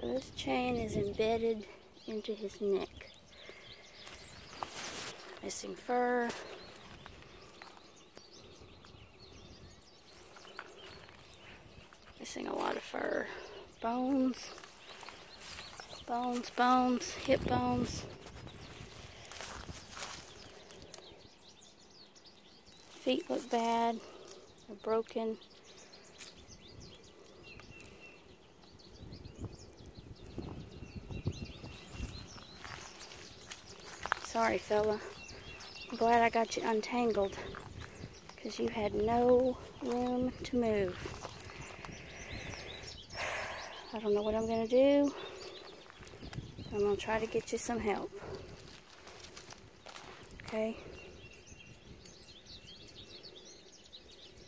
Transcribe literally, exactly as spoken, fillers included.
So this chain is embedded into his neck. Missing fur. Missing a lot of fur. Bones. Bones, bones, hip bones. Feet look bad. They're broken. Sorry, fella. I'm glad I got you untangled because you had no room to move. I don't know what I'm going to do. I'm going to try to get you some help. Okay?